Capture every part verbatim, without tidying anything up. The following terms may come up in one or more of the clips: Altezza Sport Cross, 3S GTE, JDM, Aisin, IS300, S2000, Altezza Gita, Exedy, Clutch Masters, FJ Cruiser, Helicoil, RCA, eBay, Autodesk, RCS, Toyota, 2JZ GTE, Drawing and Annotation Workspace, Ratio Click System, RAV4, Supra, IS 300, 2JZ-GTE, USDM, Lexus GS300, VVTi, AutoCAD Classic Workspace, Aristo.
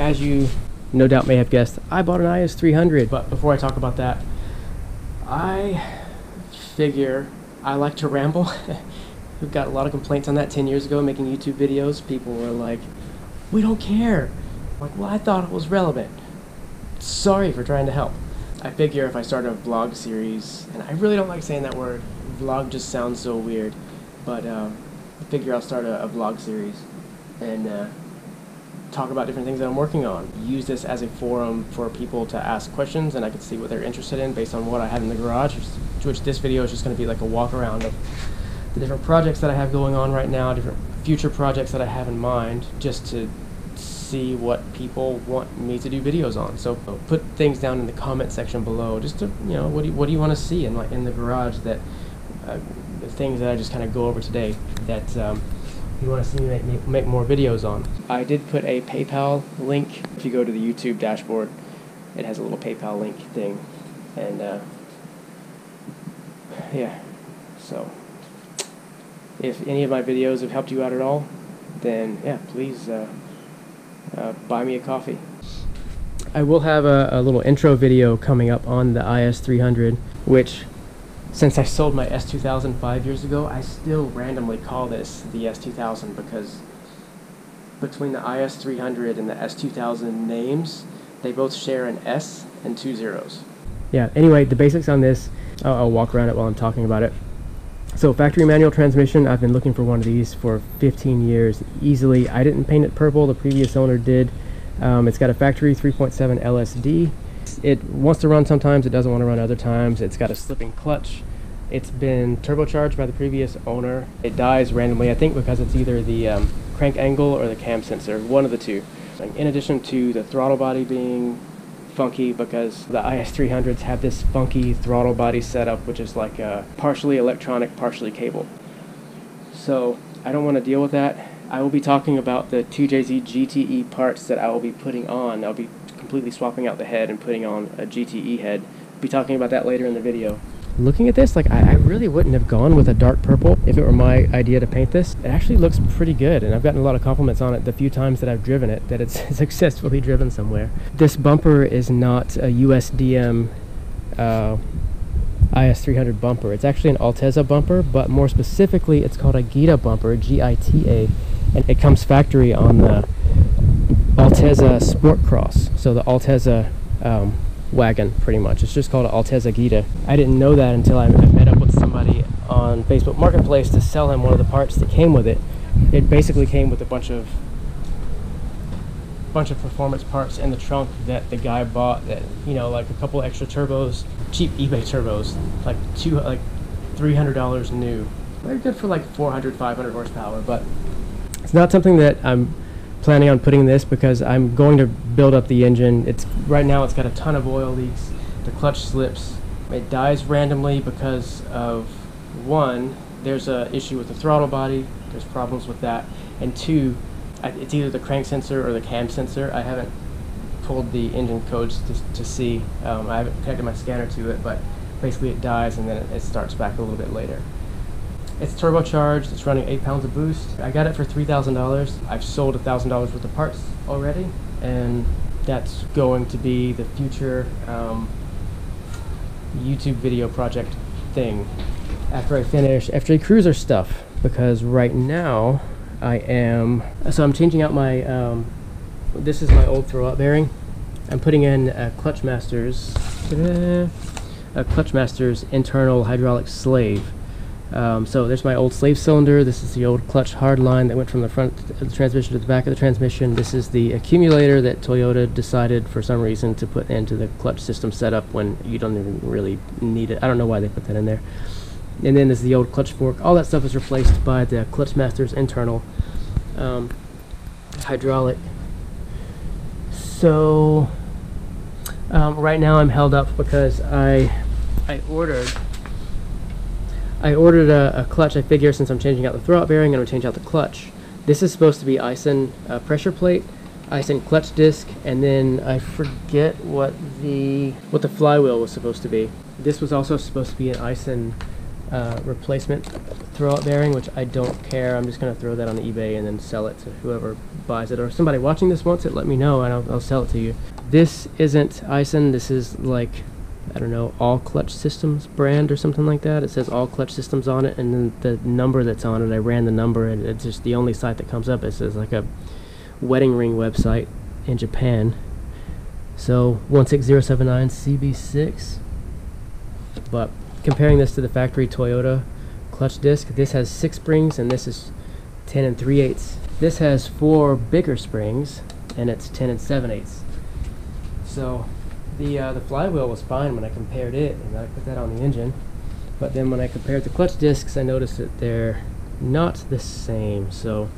as you no doubt may have guessed, I bought an I S three hundred. But before I talk about that, I figure I like to ramble. We've got a lot of complaints on that ten years ago, making YouTube videos. People were like, we don't care. I'm like, well, I thought it was relevant. Sorry for trying to help. I figure if I start a vlog series, and I really don't like saying that word, vlog just sounds so weird, but um, I figure I'll start a, a vlog series and uh, talk about different things that I'm working on. Use this as a forum for people to ask questions, and I can see what they're interested in based on what I have in the garage, which this video is just going to be like a walk around of the different projects that I have going on right now, different future projects that I have in mind, just to see what people want me to do videos on. So put things down in the comment section below, just to, you know, what do you, what do you want to see in like in the garage, that uh, the things that I just kind of go over today that um, you want to see me make, make more videos on. I did put a PayPal link. If you go to the YouTube dashboard, it has a little PayPal link thing, and uh, yeah. So if any of my videos have helped you out at all, then yeah, please. Uh, Uh, buy me a coffee. I will have a, a little intro video coming up on the I S three hundred, which, since I sold my S two thousand five years ago, I still randomly call this the S two thousand, because between the I S three hundred and the S two thousand names, they both share an S and two zeros. Yeah, anyway, the basics on this, I'll, I'll walk around it while I'm talking about it. So factory manual transmission, I've been looking for one of these for fifteen years easily. I didn't paint it purple, the previous owner did. Um, it's got a factory three point seven L S D. It wants to run sometimes, it doesn't want to run other times. It's got a slipping clutch. It's been turbocharged by the previous owner. It dies randomly, I think because it's either the um, crank angle or the cam sensor, one of the two. In addition to the throttle body being funky, because the I S three hundreds have this funky throttle body setup, which is like a partially electronic, partially cable. So I don't want to deal with that. I will be talking about the two J Z G T E parts that I will be putting on. I'll be completely swapping out the head and putting on a G T E head. I'll be talking about that later in the video. Looking at this, like I, I really wouldn't have gone with a dark purple if it were my idea to paint this. It actually looks pretty good, and I've gotten a lot of compliments on it the few times that I've driven it, that it's successfully driven somewhere. This bumper is not a U S D M uh, I S three hundred bumper. It's actually an Altezza bumper, but more specifically, it's called a Gita bumper, G I T A, and it comes factory on the Altezza Sport Cross, so the Altezza um, wagon, pretty much. It's just called an Altezza Gita. I didn't know that until I met up with somebody on Facebook Marketplace to sell him one of the parts that came with it. It basically came with a bunch of bunch of performance parts in the trunk that the guy bought, that, you know, like a couple extra turbos, cheap eBay turbos, like two, like three hundred dollars new. They're good for like four hundred, five hundred horsepower, but it's not something that I'm planning on putting this, because I'm going to build up the engine. It's right now it's got a ton of oil leaks, the clutch slips, it dies randomly because of, one, there's a issue with the throttle body, there's problems with that, and two, it's either the crank sensor or the cam sensor. I haven't pulled the engine codes to, to see, um, I haven't connected my scanner to it, but basically it dies and then it, it starts back a little bit later. It's turbocharged, it's running eight pounds of boost. I got it for three thousand dollars. I've sold one thousand dollars worth of parts already, and that's going to be the future um, YouTube video project thing after I finish F J Cruiser stuff, because right now I am, so I'm changing out my, um, this is my old throwout bearing. I'm putting in a Clutch Masters, a Clutch Masters internal hydraulic slave. Um, so there's my old slave cylinder, this is the old clutch hard line that went from the front of the transmission to the back of the transmission, this is the accumulator that Toyota decided for some reason to put into the clutch system setup when you don't even really need it. I don't know why they put that in there. And then there's the old clutch fork. All that stuff is replaced by the Clutch Masters internal um, hydraulic. So um, right now I'm held up because I, I ordered I ordered a, a clutch. I figure since I'm changing out the throwout bearing, I'm going to change out the clutch. This is supposed to be Aisin uh, pressure plate, Aisin clutch disc, and then I forget what the what the flywheel was supposed to be. This was also supposed to be an Aisin uh, replacement throwout bearing, which I don't care. I'm just going to throw that on eBay and then sell it to whoever buys it. Or if somebody watching this wants it, let me know and I'll, I'll sell it to you. This isn't Aisin. This is like, I don't know, All Clutch Systems brand or something like that. It says All Clutch Systems on it, and then the number that's on it, I ran the number, and it's just the only site that comes up. It says like a wedding ring website in Japan. So one six zero seven nine C B six. But comparing this to the factory Toyota clutch disc, this has six springs and this is ten and three eighths. This has four bigger springs and it's ten and seven eighths. So the uh, the flywheel was fine when I compared it, and I put that on the engine. But then when I compared the clutch discs, I noticed that they're not the same. So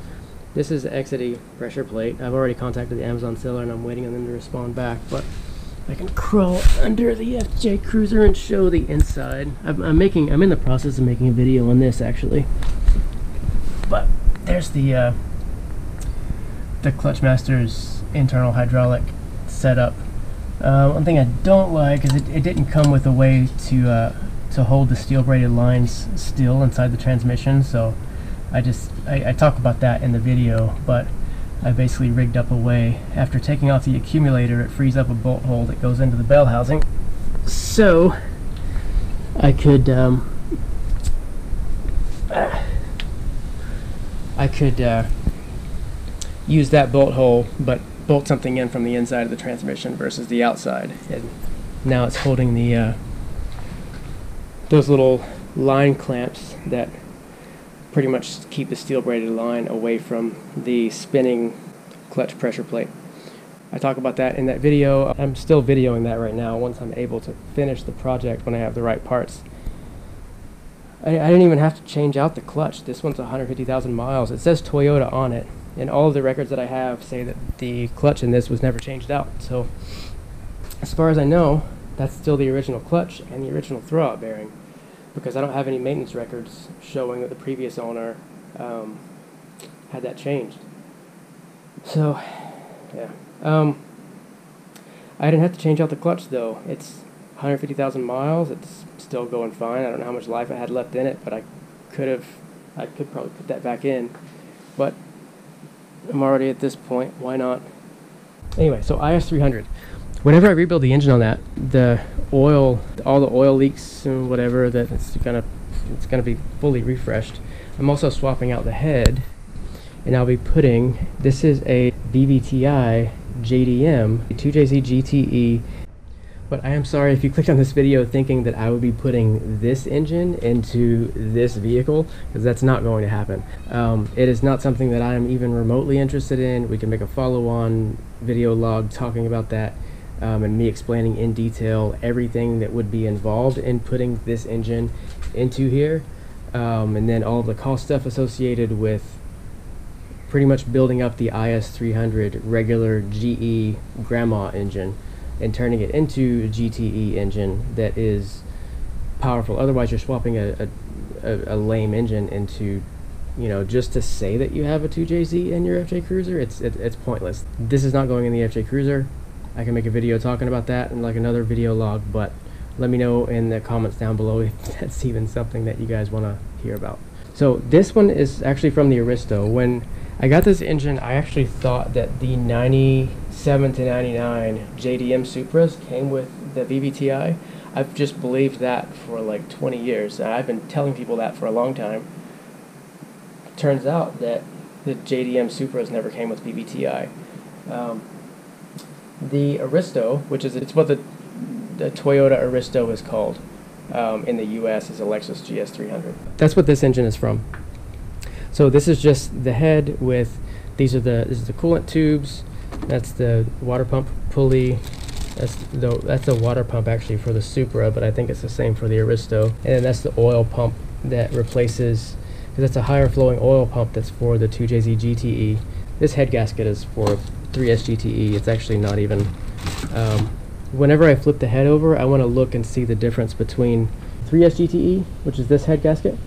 this is the Exedy pressure plate. I've already contacted the Amazon seller and I'm waiting on them to respond back, but I can crawl under the F J Cruiser and show the inside. I'm, I'm making, I'm in the process of making a video on this actually. But there's the uh, the Clutch Masters internal hydraulic setup. Uh, one thing I don't like is it, it didn't come with a way to uh, to hold the steel braided lines still inside the transmission, so I just I, I talk about that in the video, but I basically rigged up a way. After taking off the accumulator, it frees up a bolt hole that goes into the bell housing, so I could um, I could uh, use that bolt hole, but bolt something in from the inside of the transmission versus the outside. And now it's holding the uh, those little line clamps that pretty much keep the steel braided line away from the spinning clutch pressure plate. I talk about that in that video. I'm still videoing that right now once I'm able to finish the project when I have the right parts. I, I didn't even have to change out the clutch. This one's one hundred fifty thousand miles. It says Toyota on it, and all of the records that I have say that the clutch in this was never changed out. So as far as I know, that's still the original clutch and the original throwout bearing, because I don't have any maintenance records showing that the previous owner um, had that changed. So, yeah. Um, I didn't have to change out the clutch, though. It's one hundred fifty thousand miles. It's still going fine. I don't know how much life I had left in it, but I could have, I could probably put that back in. But I'm already at this point. Why not? Anyway, so I S three hundred. Whenever I rebuild the engine on that, the oil, all the oil leaks and whatever, that it's gonna, it's gonna be fully refreshed. I'm also swapping out the head, and I'll be putting, this is a V V T i J D M, a two J Z G T E. But I am sorry if you clicked on this video thinking that I would be putting this engine into this vehicle, because that's not going to happen. Um, it is not something that I am even remotely interested in. We can make a follow-on video log talking about that. Um, and me explaining in detail everything that would be involved in putting this engine into here, um, and then all the cost stuff associated with pretty much building up the I S three hundred regular G E grandma engine and turning it into a G T E engine that is powerful. Otherwise you're swapping a, a, a lame engine into, you know, just to say that you have a two J Z in your F J Cruiser. It's, it, it's pointless. This is not going in the F J Cruiser. I can make a video talking about that and like another video log, but let me know in the comments down below if that's even something that you guys want to hear about. So this one is actually from the Aristo. When I got this engine, I actually thought that the ninety-seven to ninety-nine J D M Supras came with the V V T i. I've just believed that for like twenty years. I've been telling people that for a long time. Turns out that the J D M Supras never came with V V T i. Um, The Aristo, which is it's what the, the Toyota Aristo is called um, in the U S, is a Lexus G S three hundred. That's what this engine is from. So this is just the head with, these are the, this is the coolant tubes, that's the water pump pulley, that's the, that's the water pump actually for the Supra, but I think it's the same for the Aristo. And then that's the oil pump that replaces, because that's a higher flowing oil pump that's for the two J Z G T E. This head gasket is for three S G T E. It's actually not even. Um, whenever I flip the head over, I want to look and see the difference between three S G T E, which is this head gasket,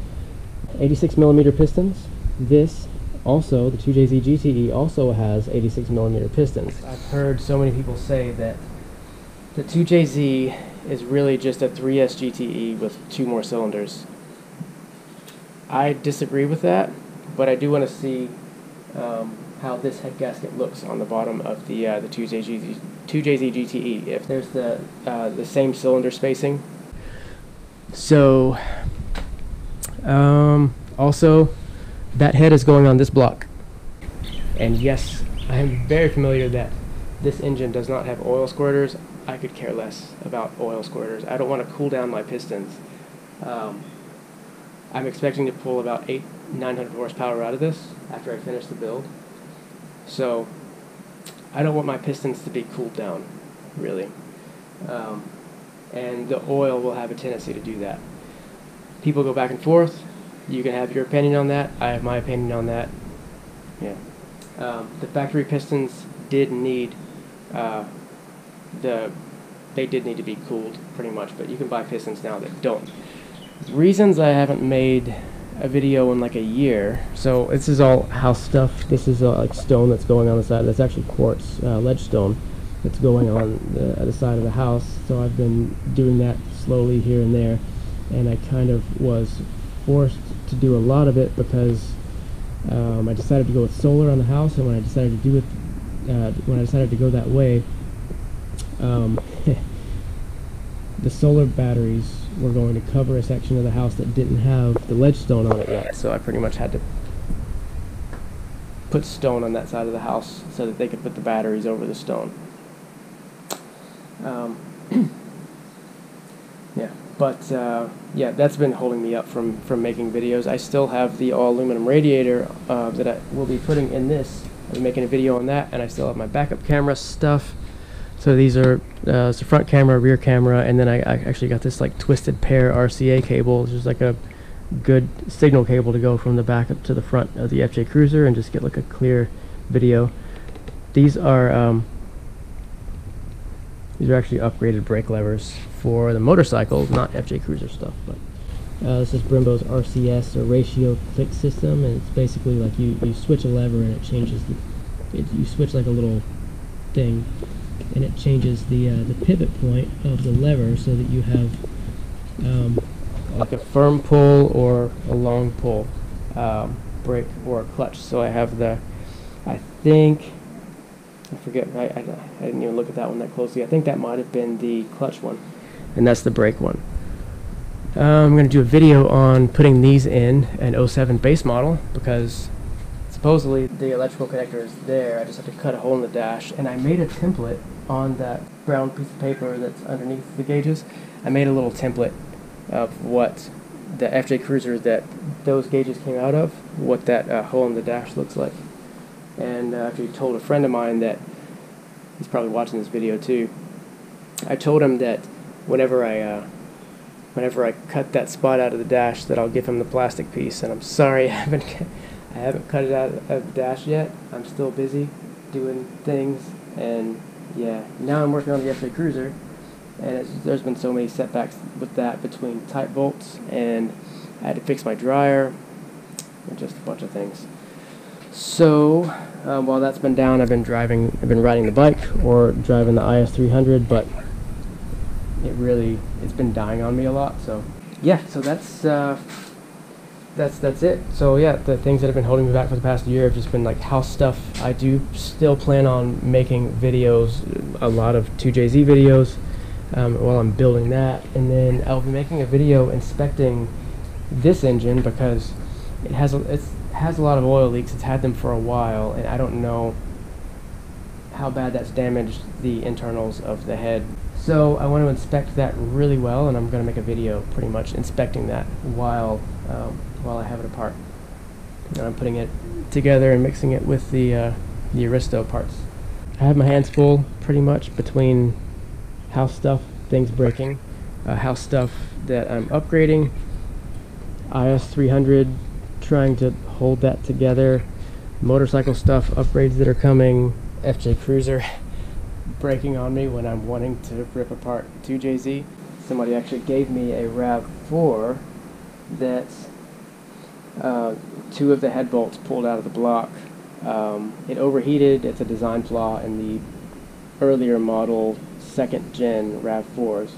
eighty-six millimeter pistons. This also, the two J Z G T E also has eighty-six millimeter pistons. I've heard so many people say that the two J Z is really just a three S G T E with two more cylinders. I disagree with that, but I do want to see um, how this head gasket looks on the bottom of the uh, the two J Z G T E, if there's the uh, the same cylinder spacing. So um, also that head is going on this block, and yes, I am very familiar that this engine does not have oil squirters. I could care less about oil squirters. I don't want to cool down my pistons. Um, I'm expecting to pull about eight, nine hundred horsepower out of this after I finish the build. So I don't want my pistons to be cooled down, really. Um, and the oil will have a tendency to do that. People go back and forth. You can have your opinion on that. I have my opinion on that. Yeah. Um, the factory pistons did need uh, the they did need to be cooled pretty much, but you can buy pistons now that don't. Reasons I haven't made a video in like a year. So this is all house stuff. This is uh, like stone that's going on the side. That's actually quartz, uh, ledge stone that's going on the, the side of the house. So I've been doing that slowly here and there, and I kind of was forced to do a lot of it because um, I decided to go with solar on the house, and when I decided to do it, uh, when I decided to go that way, um, the solar batteries were going to cover a section of the house that didn't have the ledge stone on it yet. So I pretty much had to put stone on that side of the house so that they could put the batteries over the stone. Um, yeah, but uh, yeah, that's been holding me up from, from making videos. I still have the all aluminum radiator uh, that I will be putting in this. I'll be making a video on that, and I still have my backup camera stuff. So these are uh, so front camera, rear camera, and then I, I actually got this like twisted pair R C A cable, which is like a good signal cable to go from the back up to the front of the F J Cruiser and just get like a clear video. These are um, these are actually upgraded brake levers for the motorcycles, not F J Cruiser stuff. But uh, this is Brembo's R C S, or Ratio Click System, and it's basically like you you switch a lever and it changes the it, you switch like a little thing, and it changes the uh, the pivot point of the lever so that you have um, like a firm pull or a long pull um, brake or a clutch. So I have the, I think, I forget, I, I, I didn't even look at that one that closely. I think that might have been the clutch one, and that's the brake one. Uh, I'm going to do a video on putting these in an oh seven base model because supposedly the electrical connector is there. I just have to cut a hole in the dash, and I made a template on that brown piece of paper that's underneath the gauges. I made a little template of what the F J Cruiser that those gauges came out of, what that uh, hole in the dash looks like. And I uh, actually told a friend of mine that, he's probably watching this video too, I told him that whenever I uh, whenever I cut that spot out of the dash that I'll give him the plastic piece, and I'm sorry I haven't I haven't cut it out of the dash yet. I'm still busy doing things, and yeah, now I'm working on the F J Cruiser, and it's, there's been so many setbacks with that between tight bolts, and I had to fix my dryer, and just a bunch of things. So um, while that's been down, I've been driving, I've been riding the bike or driving the I S three hundred, but it really, it's been dying on me a lot. So yeah, so that's. Uh, That's that's it. So yeah, the things that have been holding me back for the past year have just been like house stuff. I do still plan on making videos, a lot of two J Z videos, um, while I'm building that, and then I'll be making a video inspecting this engine because it has a, it's has a lot of oil leaks. It's had them for a while, and I don't know how bad that's damaged the internals of the head. So I want to inspect that really well, and I'm going to make a video pretty much inspecting that while. Um, while I have it apart, and I'm putting it together and mixing it with the uh, the Aristo parts. I have my hands full pretty much between house stuff, things breaking, uh, house stuff that I'm upgrading, I S three hundred, trying to hold that together, motorcycle stuff, upgrades that are coming, F J Cruiser breaking on me when I'm wanting to rip apart two J Z. Somebody actually gave me a RAV four that Uh, two of the head bolts pulled out of the block. Um, it overheated. It's a design flaw in the earlier model second gen RAV fours.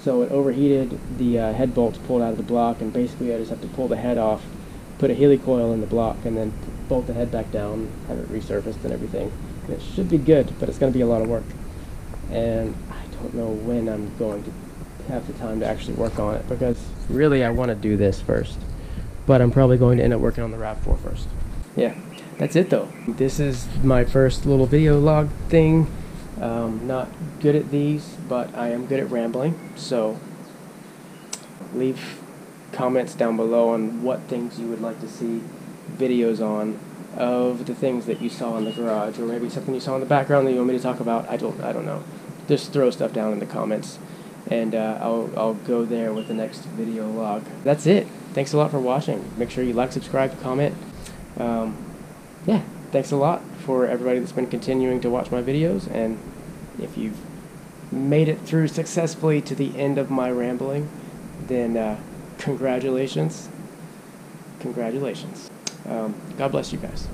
So it overheated, the uh, head bolts pulled out of the block, and basically I just have to pull the head off put a helicoil in the block and then bolt the head back down, have it resurfaced and everything. And it should be good, but it's going to be a lot of work. And I don't know when I'm going to have the time to actually work on it, because really I want to do this first. But I'm probably going to end up working on the RAV four first. Yeah, that's it though. This is my first little video log thing. Um, not good at these, but I am good at rambling. So leave comments down below on what things you would like to see videos on, of the things that you saw in the garage, or maybe something you saw in the background that you want me to talk about. I don't, I don't know. Just throw stuff down in the comments, and uh, I'll, I'll go there with the next video log. That's it. Thanks a lot for watching. Make sure you like, subscribe, comment. Um, yeah, thanks a lot for everybody that's been continuing to watch my videos, and if you've made it through successfully to the end of my rambling, then uh, congratulations. Congratulations. Um, God bless you guys.